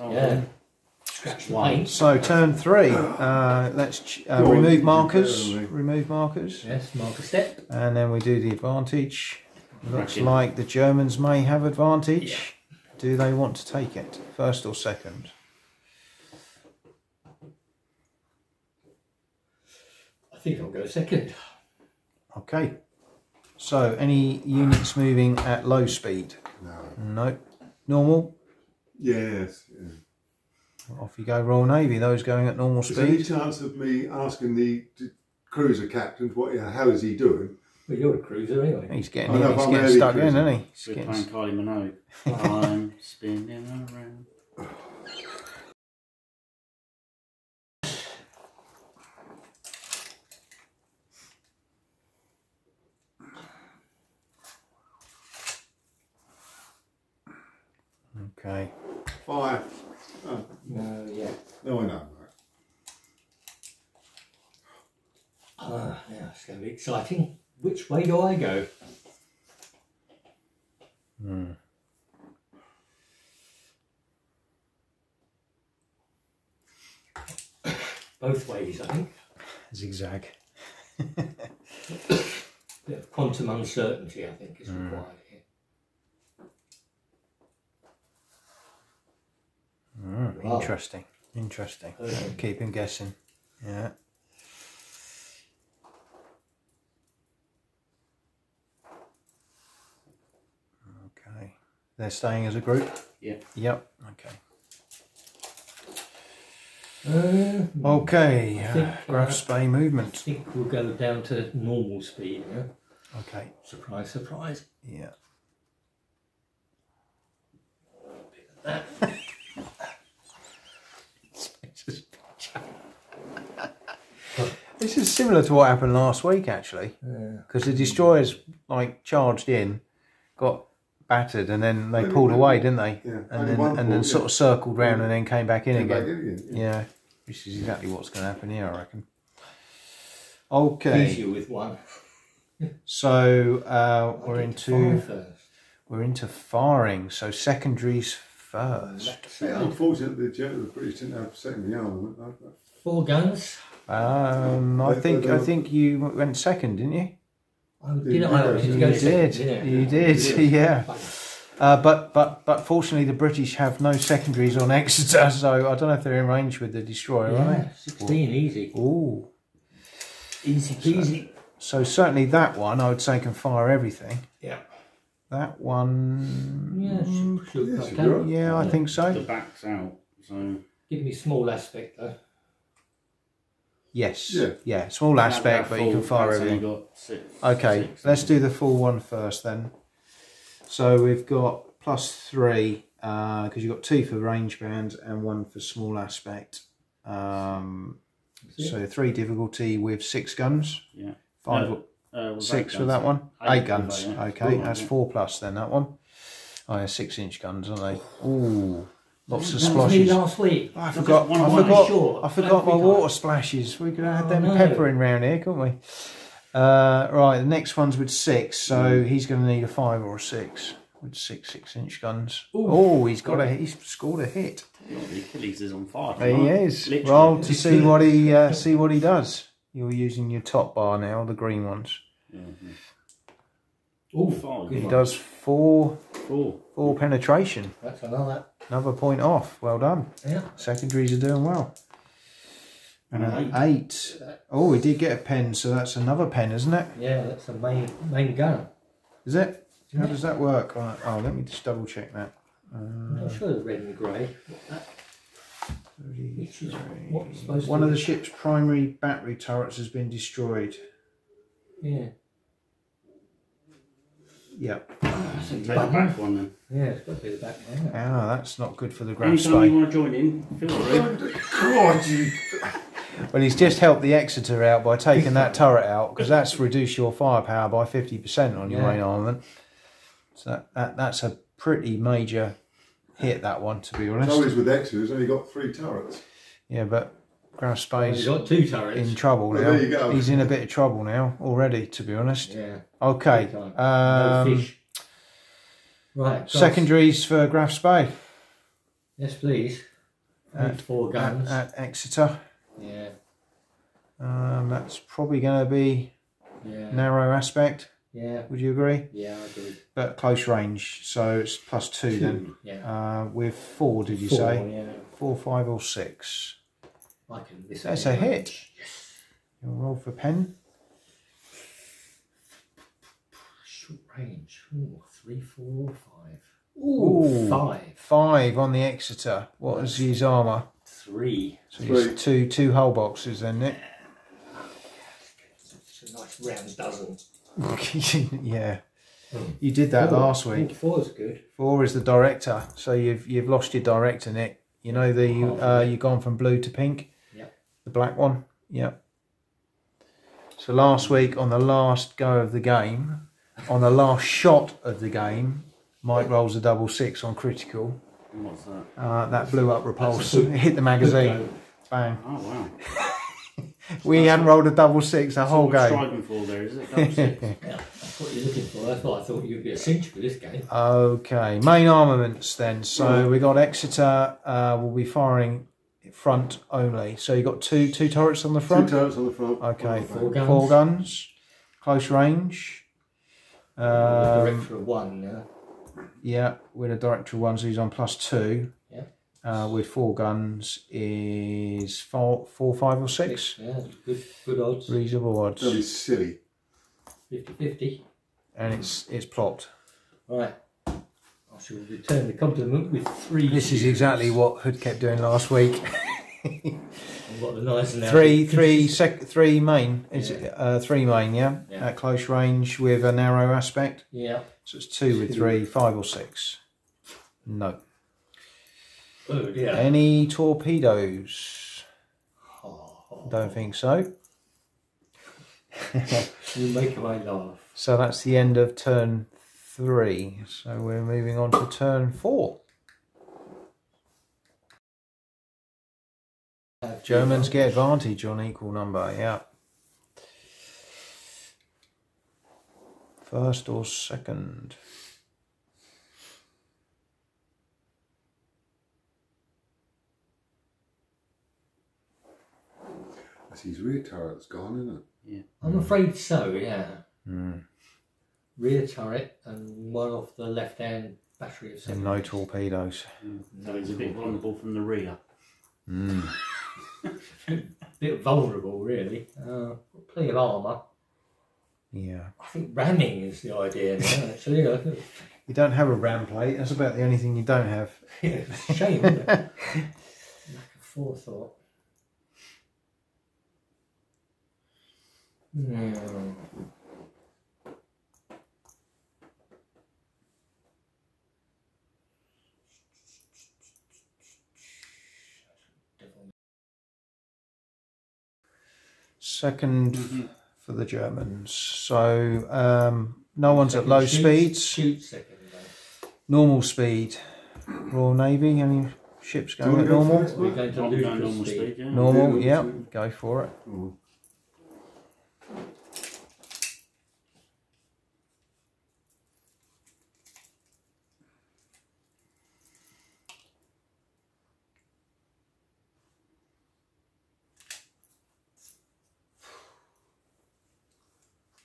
Yeah. One. So turn 3, let's remove markers. Remove markers. Yes, marker step. And then we do the advantage. Looks like the Germans may have advantage. Yeah. Do they want to take it? First or second? I think I'll go second. Okay. So any units moving at low speed? No. No. Normal? Yes. Yeah. Off you go, Royal Navy. Those going at normal speed. Is there any chance of me asking the cruiser captain what? How is he doing? Well, you're a cruiser anyway. He's getting, he's getting stuck in, isn't he? He's playing Kylie Minogue. I'm spinning around. Okay. Fire. Oh. No, yeah. No, I know. Yeah, it's going to be exciting. Which way do I go? Hmm. Both ways, I think. Zigzag. Bit of quantum uncertainty, I think, is required. Wow. Interesting, interesting. Okay. Keep him guessing. Yeah. Okay. They're staying as a group? Yeah. Yep. Okay. Okay. Graf Spee movement. I think we'll go down to normal speed. Yeah? Okay. Surprise, surprise. Yeah. That. This is similar to what happened last week, actually, because the destroyers like charged in, got battered, and then they pulled away, didn't they? Yeah. And then sort of circled round and then came back in again. Yeah. Yeah, which is exactly what's going to happen here, I reckon. Okay. Easier with one. So we're into firing. So secondaries first. Yeah, unfortunately, the British didn't have secondary armament. 4 guns. I think you went second, didn't you? You did, yeah. But fortunately, the British have no secondaries on Exeter, so I don't know if they're in range with the destroyer, are they? 16, easy. Ooh, easy peasy. So certainly that one, I would say, can fire everything. Yeah. That one. Yeah, yeah, I think so. The back's out, so give me small aspect though. Yes, yeah, small aspect, but you can fire everything. Got six, let's do the full one first then. So we've got +3, because you've got 2 for range band and 1 for small aspect. So 3 difficulty with 6 guns. Yeah. 5, 6 with that one. 8 guns. Okay, that's 4+ then, that one. Oh, yeah, 6-inch guns, aren't they? Ooh. Lots of splashes. Last week. Oh, I forgot my water splashes. We could have had them peppering round here, couldn't we? Right, the next one's with 6, so he's going to need a 5 or a 6 with 6 6-inch guns. Ooh. Oh, he's scored a hit. The Achilles is on fire. There he is. Literally. Roll to see what he does. You're using your top bar now, the green ones. Mm-hmm. Oh, 5. He does 4 penetration. That's another point off. Well done. Yeah. Secondaries are doing well. And an 8. Oh, he did get a pen, so that's another pen, isn't it? Yeah, that's a main gun. Is it? How does that work? Right. Oh, let me just double check that. I'm not sure the red and grey. One of the ship's primary battery turrets has been destroyed. Yeah. Yep. So take the back one then. Yeah, it's got to be the back one. Ah, that's not good for the Graf Spee. Anytime you want to join in, feel free. God, you... Well, he's just helped the Exeter out by taking that turret out, because that's reduced your firepower by 50% on your main armament. So that's a pretty major hit, that one, to be honest. Always with Exeter, he's only got 3 turrets. Yeah, but Graf Spee's got 2 turrets. In trouble now. There you go. He's in a bit of trouble now already, to be honest. Yeah. Okay. No fish. Right. Secondaries for Graf Spee. Yes, please. At 4 guns. At Exeter. Yeah. That's probably going to be narrow aspect. Yeah. Would you agree? Yeah, I agree. But close range, so it's +2 then. Yeah. With 4, did you say? Yeah. 4, 5, or 6. I can listen. That's a hit. Yes. You'll roll for pen. Short range. Ooh, 3, 4, 5. Ooh, 5. 5 on the Exeter. What was his armour? 3. So it's 2 hull boxes then, Nick. It's a nice round dozen. Yeah, you did that last week. 4 is good. 4 is the director. So you've lost your director, Nick. You know the you've gone from blue to pink. Yeah. The black one. Yeah. So last week on the last go of the game, on the last shot of the game, Mike rolls a double 6 on critical. And what's that? That blew up Repulse. It hit the magazine. Bang. Oh wow. We hadn't rolled a double 6 the whole game. That's what we're striving for there, is it? Double 6. Yeah, that's what you're looking for. That's what I thought you'd be a cinch for this game. Okay, main armaments then. So we got Exeter. We'll be firing front only. So you got two turrets on the front. 2 turrets on the front. Okay, 4 guns, close range. Director of 1. Yeah, with a director of 1, so he's on +2. Yeah. With 4 guns is 4, 5, or 6. Yeah, good odds. Reasonable odds. That is silly. 50-50. And it's plopped. Right. I shall return the compliment with 3. This is exactly what Hood kept doing last week. I've got the nice now. 3 main. Is it 3 main? Yeah. At close range with a narrow aspect. Yeah. So it's 2 with 3, 5, or 6. No. Oh, yeah. Any torpedoes? Oh. Don't think so. You make my laugh. So that's the end of turn 3. So we're moving on to turn 4. Germans get advantage on equal number, yeah. First or second? His rear turret's gone, isn't it? Yeah, I'm afraid so. Yeah. Mm. Rear turret and one off the left-hand battery. And no torpedoes. Mm. So he's a bit vulnerable from the rear. Mm. A bit vulnerable, really. Plenty of armour. Yeah. I think ramming is the idea now. Actually, you don't have a ram plate. That's about the only thing you don't have. Yeah, it's a shame. Isn't it? Lack of forethought. No. Second for the Germans. So no one's at low speeds. Normal speed. Royal Navy. Any ships going at normal? We're going to normal speed. Yeah. Normal. Yeah. Go for it. Ooh.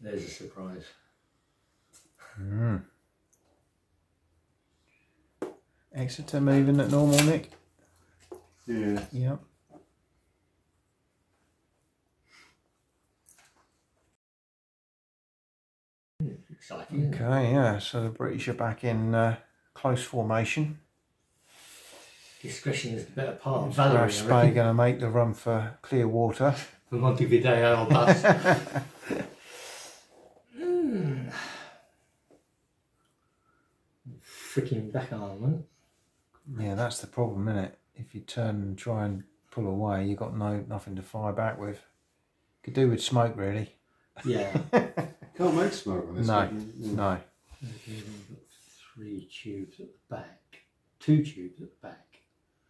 There's a surprise. Mm. Exeter moving at normal, Nick? Yeah. Yep. Exciting. Okay, yeah, so the British are back in close formation. Discretion is the better part of valor. Graf Spee going to make the run for clear water. For Montevideo or bust. Freaking back armament. Yeah, that's the problem, isn't it? If you turn and try and pull away, you've got nothing to fire back with. Could do with smoke, really. Yeah. Can't make smoke on this. No, no. Okay, we've got 3 tubes at the back. 2 tubes at the back.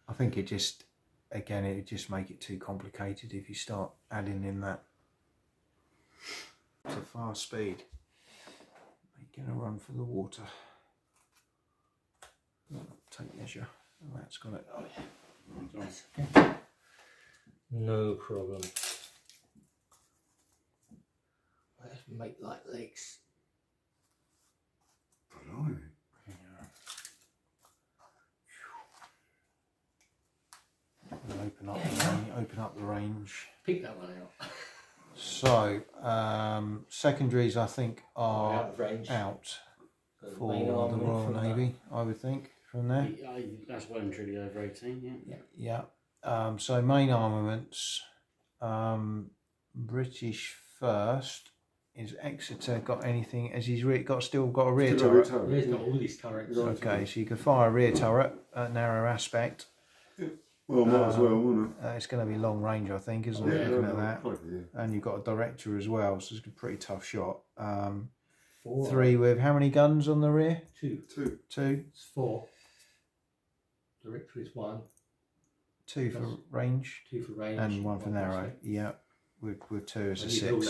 I think it just, again, it would just make it too complicated if you start adding in that. It's a fast speed. They're going to run for the water. Take measure. And that's got it. Oh yeah. Sorry. Okay. No problem. Let's make like legs. Blimey. Open up, open up the range. Pick that one out. So secondaries, I think, are out for the Royal Navy. That. I would think from there. Yeah, that's well and truly over 18. Yeah. Yeah. So main armaments, British first. Is Exeter got anything? Has he's still got a rear turret? He's got all these turrets. Okay, so you can fire a rear turret at narrow aspect. Yeah. Well, might as well, wouldn't it? It's going to be long range, I think, isn't it? Looking at that. Probably, yeah. And you've got a director as well, so it's a pretty tough shot. Three with how many guns on the rear? Two. It's four. Director is one. Two for range. And one for narrow. Yeah, with two as a six.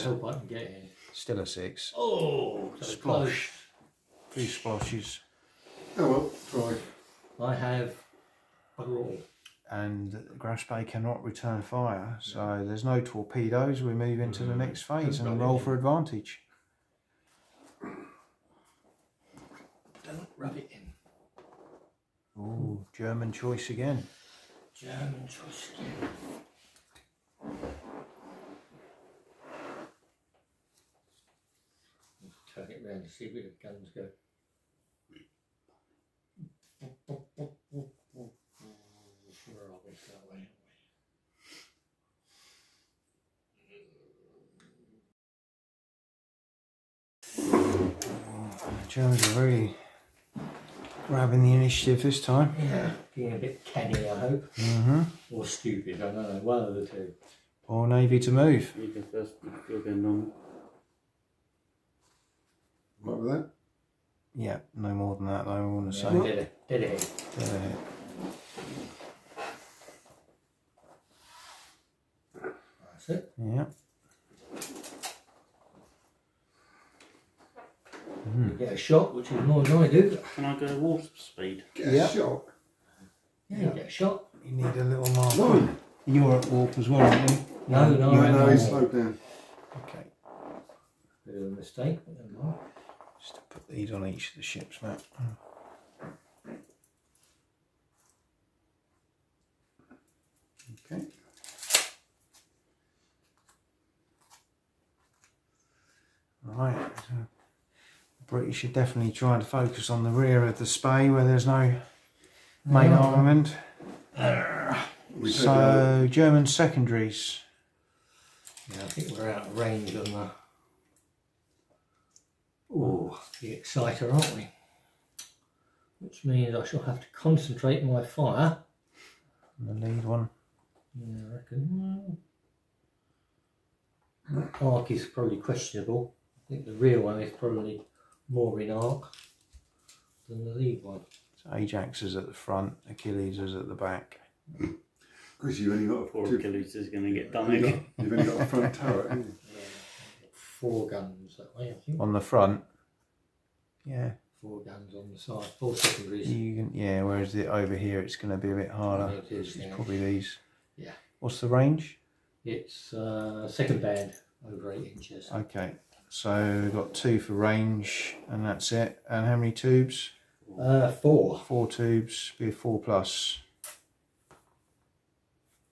Still a six. Oh, splosh. Two sploshes. Oh well, try. I have a roll. And Graf Spee cannot return fire, so there's no torpedoes. We move into the next phase and roll for advantage. Don't rub it in. Ooh, German choice again. German choice again. Turn it round to see where the guns go. Germans are really grabbing the initiative this time. Yeah, being a bit canny, I hope. Or stupid, I don't know, one of the two. Or Navy to move. You can first, you're going on. What was that? Yeah, no more than that, though, I want to say. Did it. That's it. Yeah. You get a shot, which is more than I do. Can I go warp speed? Get a shot. Yeah, you get a shot. You need a little mark. No. You're at warp as well, aren't you? No, he's slowed down. Okay. Bit of a mistake, but never mind. Just to put these on each of the ships, mate. Okay. Right. British are definitely trying to focus on the rear of the Spee where there's no main armament. So German secondaries. Yeah, I think we're out of range on the the Exciter, aren't we? Which means I shall have to concentrate my fire. And the lead one. Yeah, I reckon. That arc is probably questionable. I think the rear one is probably more in arc than the lead one. So Ajax is at the front, Achilles is at the back. Because you've only got Achilles is going to get done again. You've only got a front turret, haven't you? Yeah, four guns that way, I think. On the front? Yeah. Four guns on the side, four secondaries. You can, yeah, whereas over here it's going to be a bit harder. It is, it's probably these. Yeah. What's the range? It's second band, over 8 inches. Okay. So we've got two for range, and that's it. And how many tubes? Four. Four tubes, be a 4+.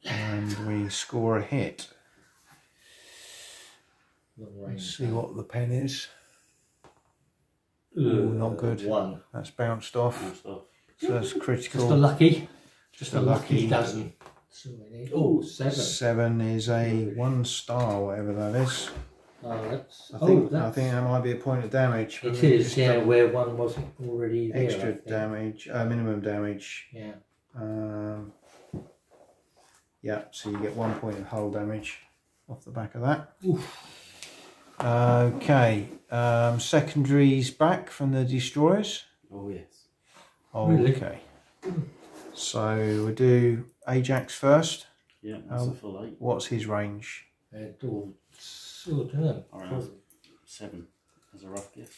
And we score a hit. Let's see what the pen is. Ooh, not good. One. That's bounced off. So that's critical. Just a lucky. Just a lucky dozen. So oh, seven. Seven is a 1 star, whatever that is. Oh, that's, I think that might be a point of damage. It is, yeah, where one wasn't already there. Extra damage, minimum damage. Yeah. Yeah, so you get 1 point of hull damage off the back of that. Oof. Okay, secondaries back from the destroyers. Oh, yes. Oh, really? Okay. So we do Ajax first. Yeah, that's a full 8. What's his range? All right, 7 as a rough guess.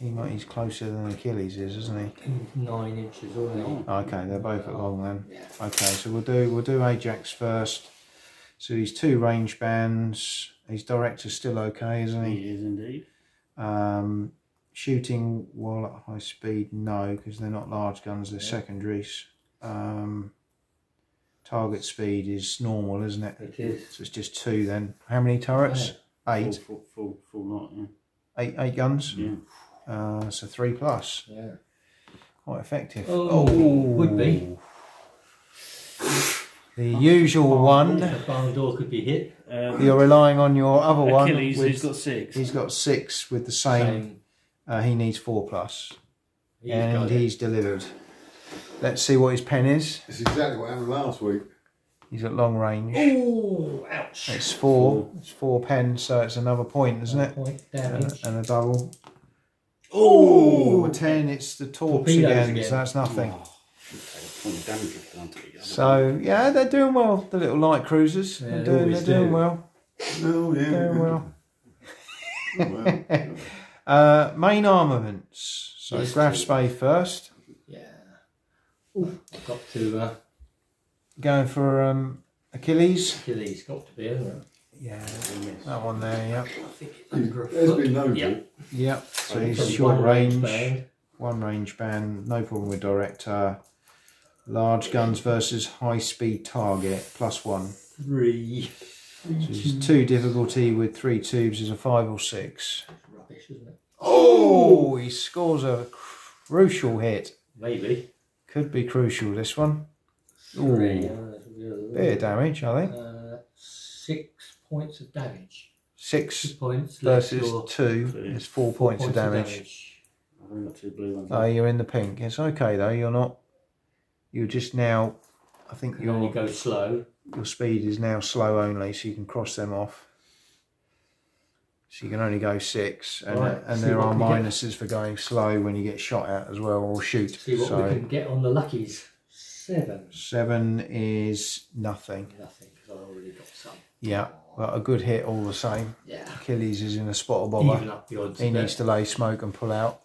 He's closer than Achilles is, isn't he? 9 inches already. Okay, they're both at long then. Yeah. Okay, so we'll do Ajax first. So he's two range bands. His director's still okay, isn't he? He is indeed. Shooting while at high speed, no, because they're not large guns, they're secondaries. Target speed is normal, isn't it? It is. So it's just two then. How many turrets? Yeah. 8. Full lot, yeah. 8 guns? Yeah. So 3+. Yeah. Quite effective. Oh, would be. The usual one. The barn door could be hit. You're relying on your other Achilles, one. Achilles, he's got 6. He's got 6 with the same. He needs 4+. He's delivered. Let's see what his pen is. It's exactly what happened last week. He's at long range. Oh, ouch. It's 4. It's 4 pens, so it's another point, isn't it? And a double. Oh, 10. It's the torps again, so that's nothing. Oh. So yeah, they're doing well. The little light cruisers, yeah, they're doing well. Oh yeah, doing well. Main armaments. So yes, Graf Spee first. Yeah. Ooh. Got to going for Achilles. Achilles got to be, isn't it? Yeah, that one there. Yep. I think it's there's been no. Yep. So he's short range. One range band. No problem with director. Large guns versus high-speed target, +1. 3. So it's 2 difficulty with 3 tubes is a 5 or 6. That's rubbish, isn't it? Oh, he scores a crucial hit. Maybe. Could be crucial, this one. Ooh. 3. Bit of damage, I think. 6 points of damage. 6 points versus 2 is 4 points of damage. I've got 2 blue ones. Oh, you're in the pink. It's okay, though. You're not... You're just now, I think you go slow. Your speed is now slow only, so you can cross them off. So you can only go 6, and right. And there are minuses for going slow when you get shot at as well, or shoot. See what we can get on the luckies. 7. 7 is nothing. Nothing, because I already got some. Yeah, but a good hit all the same. Yeah. Achilles is in a spot of bother. Even up the odds. He needs to lay smoke and pull out.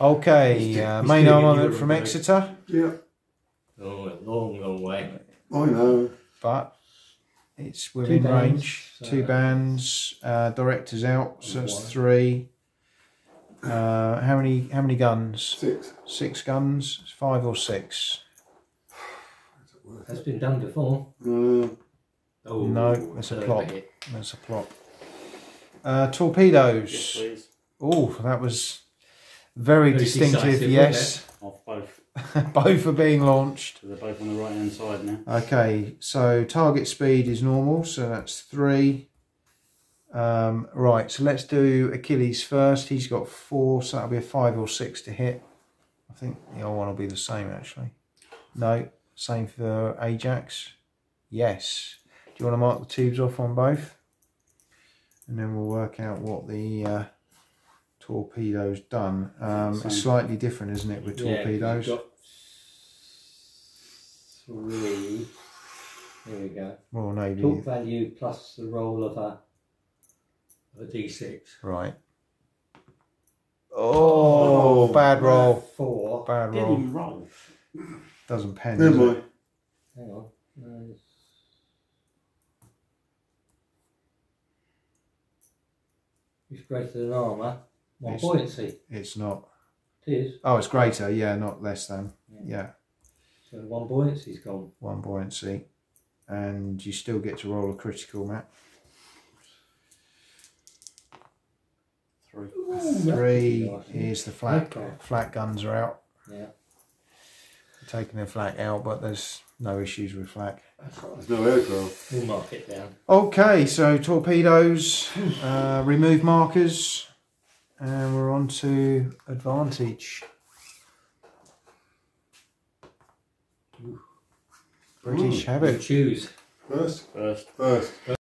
Okay, main armament from Exeter. Yeah. Oh, a long, long way. I know. But it's within range. So 2 bands. Director's out, so it's 3. How many guns? 6. 6 guns. It's 5 or 6. That's been done before. Oh, no, it's a plop. That's a plop. Torpedoes. Yes, please. Oh, that was. Very distinctive, yes. Off both. Both are being launched. So they're both on the right hand side now. Okay, so target speed is normal, so that's 3. Right, so let's do Achilles first. He's got 4, so that'll be a 5 or 6 to hit. I think the old one will be the same actually. No, same for Ajax. Yes. Do you want to mark the tubes off on both? And then we'll work out what the torpedoes done. It's slightly different, isn't it, with torpedoes? You've got 3. There we go. Royal Navy. Torque value plus the roll of a D6. Right. Oh, bad roll. 4. Bad roll. Didn't roll. Doesn't pen. Does it? Hang on. No. It's greater than armour. More buoyancy. It's not. It is. Oh, it's greater, yeah, not less than. Yeah. So 1 buoyancy's gone. 1 buoyancy. And you still get to roll a critical, Matt. 3. Ooh, 3 nice, is the flat. Okay. Flat guns are out. Yeah. They're taking their flak out, but there's no issues with flak. There's no aircraft. We'll mark it down. Okay, so torpedoes, remove markers. And we're on to advantage. British habit. Choose. First.